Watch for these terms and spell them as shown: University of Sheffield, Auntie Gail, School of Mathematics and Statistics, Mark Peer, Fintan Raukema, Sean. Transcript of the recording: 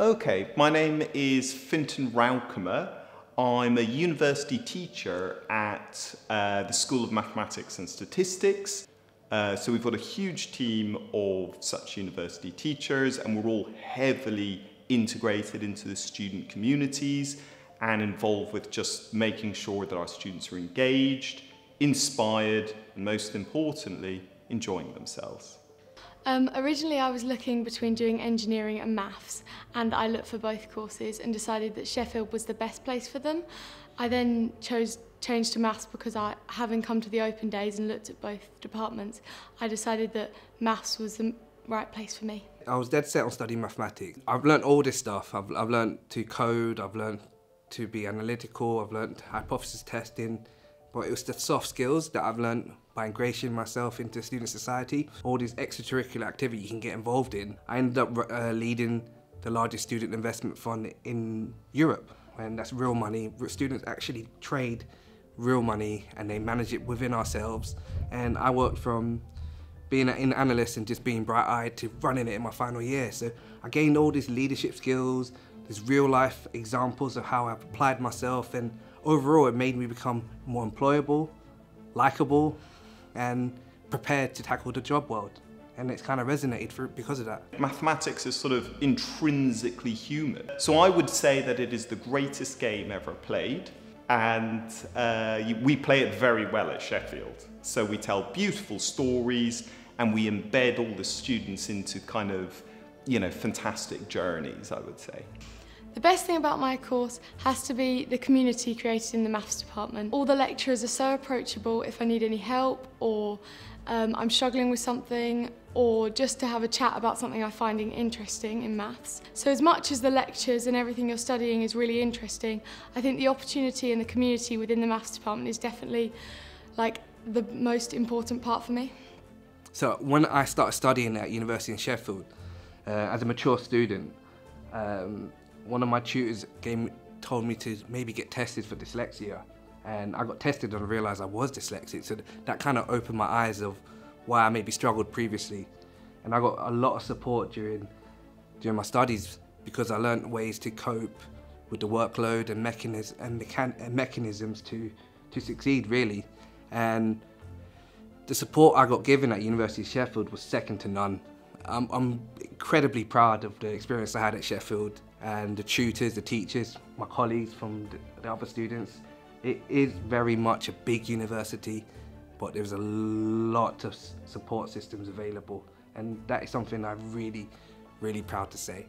Okay, my name is Fintan Raukema. I'm a university teacher at the School of Mathematics and Statistics. So we've got a huge team of such university teachers, and we're all heavily integrated into the student communities and involved with just making sure that our students are engaged, inspired, and most importantly, enjoying themselves. Originally I was looking between doing engineering and maths, and I looked for both courses and decided that Sheffield was the best place for them. I then changed to maths because, having come to the open days and looked at both departments, I decided that maths was the right place for me. I was dead set on studying mathematics. I've learnt all this stuff. I've learnt to code, I've learnt to be analytical, I've learnt hypothesis testing, but it was the soft skills that I've learnt by ingratiating myself into student society. All these extracurricular activities you can get involved in. I ended up leading the largest student investment fund in Europe, and that's real money. Students actually trade real money and they manage it within ourselves. And I worked from being an analyst and just being bright-eyed to running it in my final year. So I gained all these leadership skills, these real-life examples of how I've applied myself, and overall it made me become more employable, likeable, and prepared to tackle the job world. And it's kind of resonated because of that. Mathematics is sort of intrinsically human. So I would say that it is the greatest game ever played, and we play it very well at Sheffield. So we tell beautiful stories and we embed all the students into kind of, you know, fantastic journeys, I would say. The best thing about my course has to be the community created in the maths department. All the lecturers are so approachable if I need any help, or I'm struggling with something, or just to have a chat about something I'm finding interesting in maths. So as much as the lectures and everything you're studying is really interesting, I think the opportunity and the community within the maths department is definitely like the most important part for me. So when I started studying at University in Sheffield, as a mature student, one of my tutors told me to maybe get tested for dyslexia, and I got tested and realised I was dyslexic, so that kind of opened my eyes of why I maybe struggled previously. And I got a lot of support during my studies because I learned ways to cope with the workload and mechanisms to succeed, really. And the support I got given at University of Sheffield was second to none. I'm incredibly proud of the experience I had at Sheffield, and the tutors, the teachers, my colleagues from the other students. It is very much a big university, but there's a lot of support systems available, and that is something I'm really, really proud to say.